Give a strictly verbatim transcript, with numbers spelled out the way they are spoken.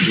So,